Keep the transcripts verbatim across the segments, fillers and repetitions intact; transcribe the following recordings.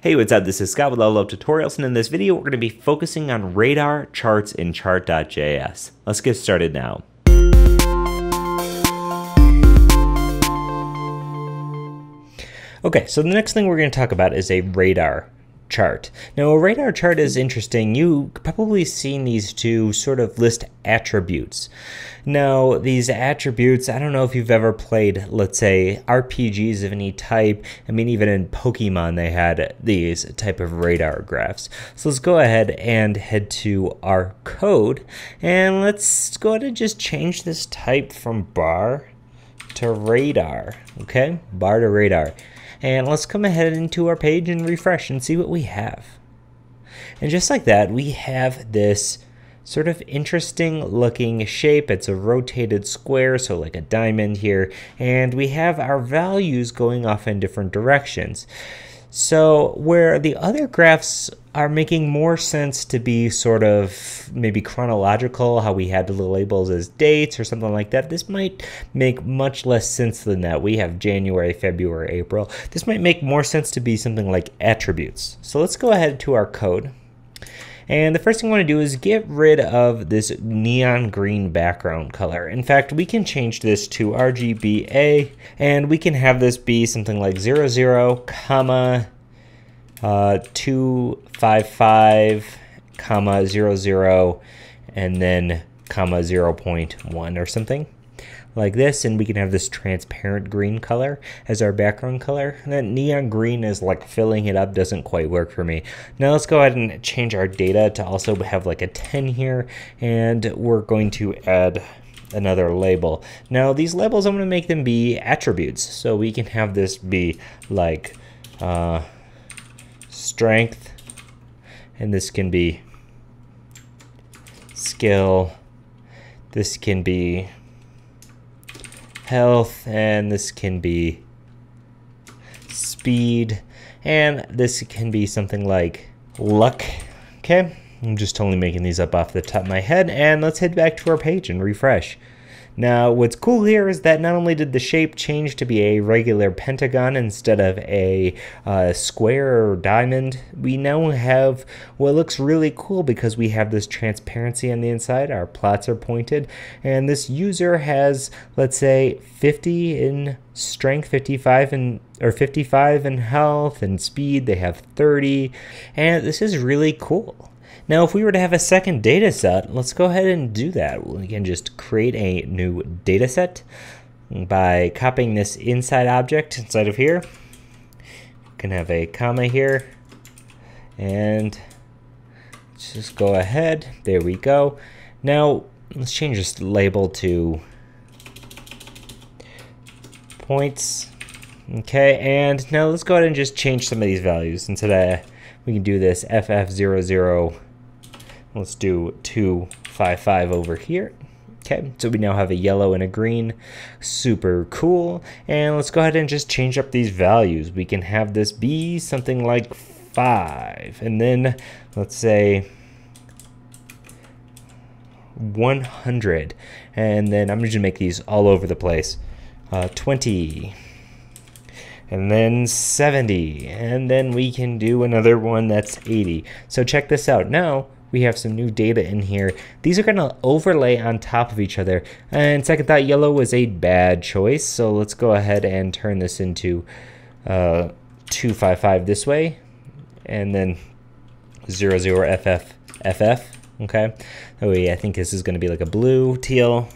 Hey, what's up? This is Scott with Level Up Tutorials, and in this video, we're going to be focusing on radar charts in chart dot J S. Let's get started now. Okay, so the next thing we're going to talk about is a radar chart. Now, a radar chart is interesting. You've probably seen these to sort of list attributes. Now, these attributes, I don't know if you've ever played, let's say, R P Gs of any type. I mean, even in Pokemon, they had these type of radar graphs. So let's go ahead and head to our code, and let's go ahead and just change this type from bar to radar, okay? Bar to radar. And let's come ahead into our page and refresh and see what we have. And just like that, we have this sort of interesting looking shape. It's a rotated square, so like a diamond here. And we have our values going off in different directions. So where the other graphs are making more sense to be sort of maybe chronological, how we had the labels as dates or something like that, this might make much less sense than that. We have January, February, April. This might make more sense to be something like attributes. So let's go ahead to our code. And the first thing I want to do is get rid of this neon green background color. In fact, we can change this to R G B A, and we can have this be something like zero zero comma two five five comma zero zero and then comma zero point one or something like this, and we can have this transparent green color as our background color. And that neon green is like filling it up, doesn't quite work for me. Now let's go ahead and change our data to also have like a ten here, and we're going to add another label. Now these labels, I'm going to make them be attributes, so we can have this be like uh, strength, and this can be skill, this can be health, and this can be speed, and this can be something like luck. Okay, I'm just totally making these up off the top of my head, and let's head back to our page and refresh. Now what's cool here is that not only did the shape change to be a regular pentagon instead of a uh, square or diamond, we now have what looks really cool because we have this transparency on the inside, our plots are pointed, and this user has, let's say, fifty in strength, fifty-five in or fifty-five in health and speed, they have thirty, and this is really cool. Now, if we were to have a second data set, let's go ahead and do that. We can just create a new data set by copying this inside object inside of here. We can have a comma here, and let's just go ahead. There we go. Now, let's change this label to points. Okay, and now let's go ahead and just change some of these values. Instead of, we can do this F F zero zero. Let's do two five five over here. Okay, so we now have a yellow and a green. Super cool. And let's go ahead and just change up these values. We can have this be something like five. And then let's say one hundred. And then I'm just gonna make these all over the place. Uh, twenty. And then seventy, and then we can do another one that's eighty. So check this out. Now we have some new data in here. These are gonna overlay on top of each other. And second thought, yellow was a bad choice, so let's go ahead and turn this into uh, two five five this way, and then zero zero F F F F, okay? Oh yeah, I think this is gonna be like a blue, teal.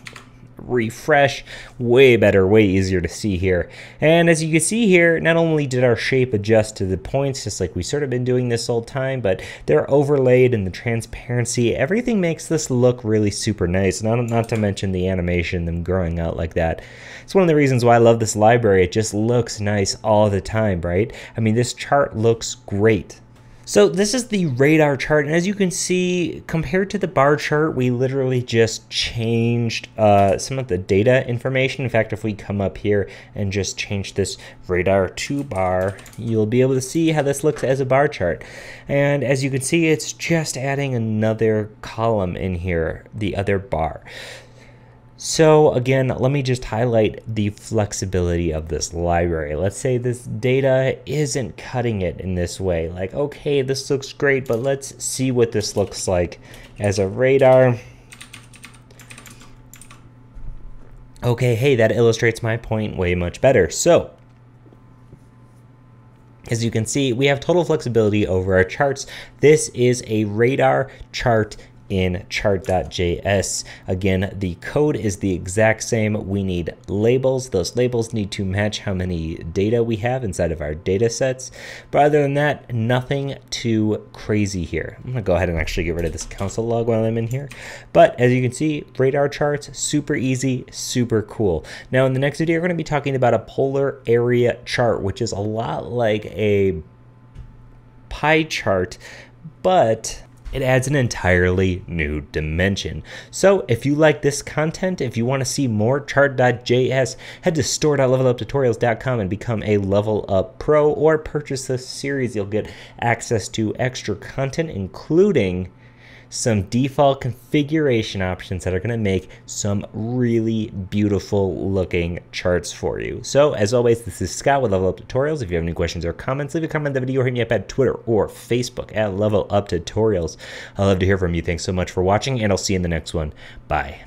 Refresh, way better, way easier to see here. And as you can see here, not only did our shape adjust to the points, just like we sort of been doing this whole time, but they're overlaid and the transparency, everything makes this look really super nice. Not, not to mention the animation, them growing out like that. It's one of the reasons why I love this library. It just looks nice all the time, right? I mean, this chart looks great. So this is the radar chart, and as you can see, compared to the bar chart, we literally just changed uh, some of the data information. In fact, if we come up here and just change this radar to bar, you'll be able to see how this looks as a bar chart. And as you can see, it's just adding another column in here, the other bar. So again, let me just highlight the flexibility of this library. Let's say this data isn't cutting it in this way. Like, okay, this looks great, but let's see what this looks like as a radar. Okay, hey, that illustrates my point way much better. So, as you can see, we have total flexibility over our charts. This is a radar chart in chart dot J S. Again, the code is the exact same. We need labels. Those labels need to match how many data we have inside of our data sets. But other than that, nothing too crazy here. I'm gonna go ahead and actually get rid of this console log while I'm in here. But as you can see, radar charts, super easy, super cool. Now in the next video, we're gonna be talking about a polar area chart, which is a lot like a pie chart, but it adds an entirely new dimension. So if you like this content, if you want to see more chart dot J S, head to store dot level up tutorials dot com and become a Level Up Pro, or purchase this series. You'll get access to extra content, including some default configuration options that are going to make some really beautiful looking charts for you. So as always, this is Scott with Level Up Tutorials. If you have any questions or comments, leave a comment on the video or hit me up at Twitter or Facebook at Level Up Tutorials. I'd love to hear from you. Thanks so much for watching, and I'll see you in the next one. Bye.